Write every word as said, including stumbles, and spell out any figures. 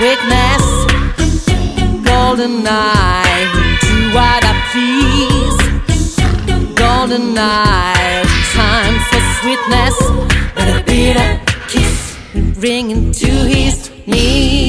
weakness. Golden eye, do what I please. Golden eye, time for sweetness. But a bitter kiss ringing to his knees.